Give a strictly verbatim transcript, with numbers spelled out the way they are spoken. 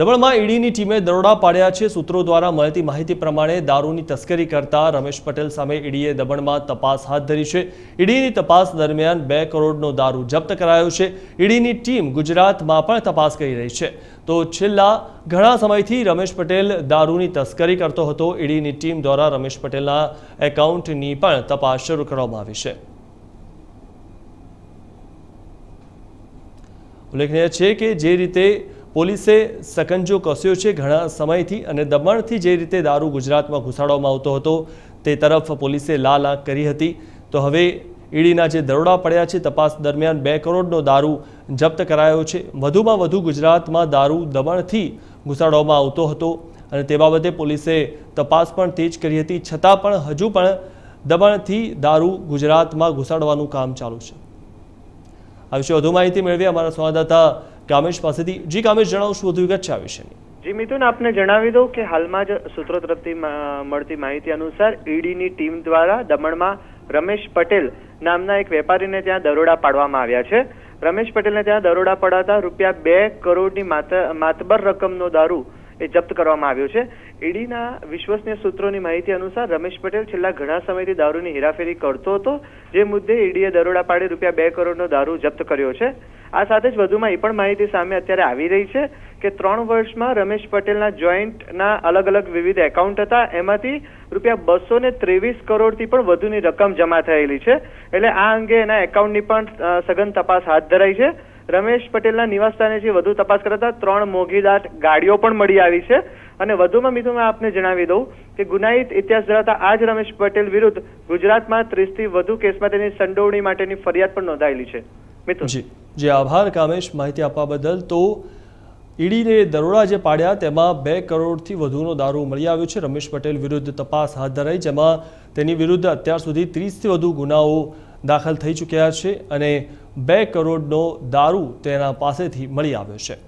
દમણમાં ઈડીની ટીમે દરોડા પાડ્યા છે। સૂત્રો દ્વારા મળતી માહિતી પ્રમાણે દારૂની તસ્કરી કરતા રમેશ પટેલ સામે ઈડીએ દમણમાં તપાસ હાથ ધરી છે। ઈડીની તપાસ દરમિયાન બે કરોડનો દારૂ જપ્ત કરાયો છે। ઈડીની ટીમ ગુજરાતમાં પણ તપાસ કરી રહી છે। તો છેલ્લા ઘણા સમયથી રમેશ પટેલ દારૂની તસ્કરી કરતો હતો। ઈડીની ટીમ દ્વારા રમેશ પટેલના એકાઉન્ટની પણ તપાસ શરૂ કરવામાં આવી છે। ઉલ્લેખનીય છે કે જે રીતે પોલીસે સકંજો કસ્યો છે ઘણા સમયથી અને દમણથી જે રીતે દારૂ ગુજરાતમાં ઘુસાડવામાં આવતો હતો તે તરફ પોલીસે લાલ આંખ કરી હતી। તો હવે ઈડીના જે દરોડા પડ્યા છે તપાસ દરમિયાન બે કરોડનો દારૂ જપ્ત કરાયો છે। વધુમાં વધુ ગુજરાતમાં દારૂ દમણથી ઘુસાડવામાં આવતો હતો અને તે બાબતે પોલીસે તપાસ પણ તેજ કરી હતી, છતાં પણ હજુ પણ દમણથી દારૂ ગુજરાતમાં ઘુસાડવાનું કામ ચાલુ છે। આ વિશે વધુ માહિતી મેળવી અમારા સંવાદદાતા કામેશ પાસેથી। જી કામેશ, જણાવો શું વધુ વિગત છે આ વિશેની? જી મિથુન, આપને જણાવી દઉં કે હાલમાં જ સૂત્રો તરફથી મળતી માહિતી અનુસાર ઈડીની ટીમ દ્વારા દમણમાં રમેશ પટેલ નામના એક વેપારીને ત્યાં દરોડા પાડવામાં આવ્યા છે। રમેશ પટેલને ત્યાં દરોડા પડાતા રૂપિયા બે કરોડની માતબર રકમનો દારૂ એ જપ્ત કરવામાં આવ્યો છે। ઈડીના વિશ્વસનીય સૂત્રોની માહિતી અનુસાર રમેશ પટેલ છેલ્લા ઘણા સમયથી દારૂની હેરાફેરી કરતો હતો, જે મુદ્દે ઈડીએ દરોડા પાડી રૂપિયા બે કરોડનો દારૂ જપ્ત કર્યો છે। આ સાથે જ વધુમાં એ પણ માહિતી સામે અત્યારે આવી રહી છે કે ત્રણ વર્ષમાં રમેશ પટેલના જોઈન્ટના અલગ અલગ વિવિધ એકાઉન્ટ હતા, એમાંથી રૂપિયા બસો ને ત્રેવીસ કરોડથી પણ વધુની રકમ જમા થયેલી છે। એટલે આ અંગે એના એકાઉન્ટની પણ સઘન તપાસ હાથ ધરાઈ છે। રમેશ પટેલના નિવાસસ્થાનેથી વધુ તપાસ કરતા ત્રણ મોઘીદાટ ગાડીઓ પણ મળી આવી છે। અને વધુમાં મિથુનમાં આપને જણાવી દઉં કે ગુનાહિત ઇતિહાસ ધરાવતા આ જ રમેશ પટેલ વિરુદ્ધ ગુજરાતમાં ત્રીસથી વધુ કેસમાં તેની સંડોવણી માટેની ફરિયાદ પણ નોંધાયેલી છે। મિથુન, જી જી આભાર કામેશ માહિતી આપવા બદલ। તો ઈડીને દરોડા જે પાડ્યા તેમાં બે કરોડથી વધુનો દારૂ મળી આવ્યો છે। રમેશ પટેલ વિરુદ્ધ તપાસ હાથ ધરાઈ, જેમાં તેની વિરુદ્ધ અત્યાર સુધી ત્રીસથી વધુ ગુનાઓ દાખલ થઈ ચૂક્યા છે અને બે કરોડનો દારૂ તેના પાસેથી મળી આવ્યો છે।